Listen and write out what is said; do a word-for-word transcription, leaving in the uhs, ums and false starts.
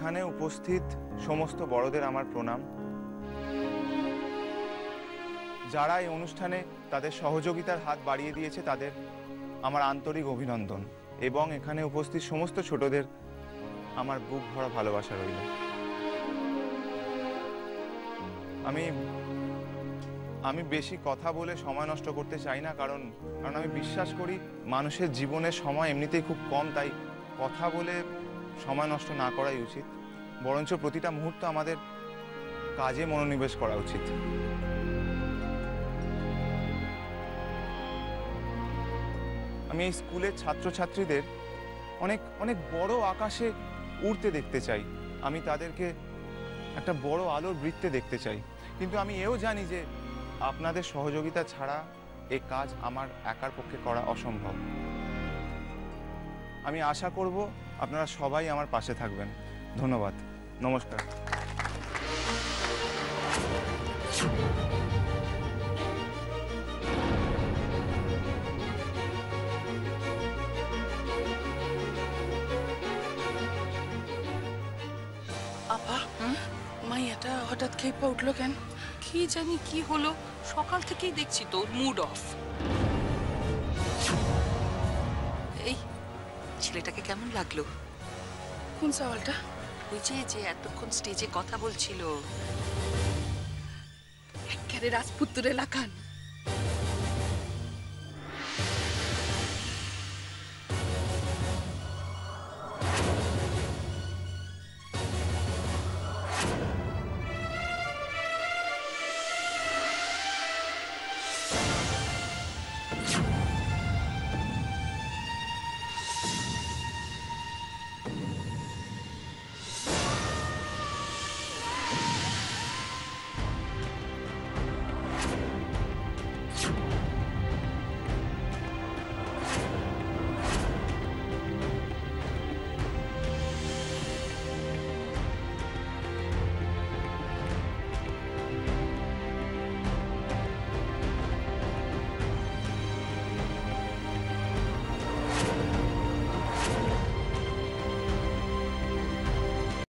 एखाने उपस्थित समस्त बड़ोदेर आमार प्रणाम। जारा एई अनुष्ठाने तादेर सहयोगितार हाथ बाड़िये दियेछे तादेर आमार आंतरिक अभिनंदन एबं एखाने उपस्थित समस्त छोटोदेर आमार बुक भरा भालोबासा रइलो। आमी आमी बेशी कथा बोले समय नष्ट करते चाइ ना, कारण कारण आमी विश्वास करी मानुषेर जीवने समय एमनितेई खूब कम, ताई कथा बोले समय नष्ट ना कराई उचित, बरंच प्रतिटा मुहूर्त आमादेर काजे मनोनिवेश करा उचित। आमी एई स्कूलेर छात्र छात्रीदेर अनेक अनेक बड़ आकाशे उड़ते देखते चाई, आमी तादेरके एकटा बड़ आलोर वृत्ते देखते चाई, किन्तु आमी एও जानी जे आपनादेर सहयोगिता छाड़ा ए काज आमार एकार पक्षे करा असम्भव। आमी आशा करब आपनारा सबाई आमार पाशे थाकबेन। धन्यवाद। नमस्कार। আপা, মাইয়াটা হঠাৎ খেপে উঠলো কেন? কি জানি কি হলো, সকাল থেকেই দেখছি তো মুড অফ। এই ছেলেটাকে কেমন লাগলো? কোন সওয়ালটা? ওই যে যে এতক্ষণ স্টেজে কথা বলছিল, একেবারে রাজপুত্রের লাগান।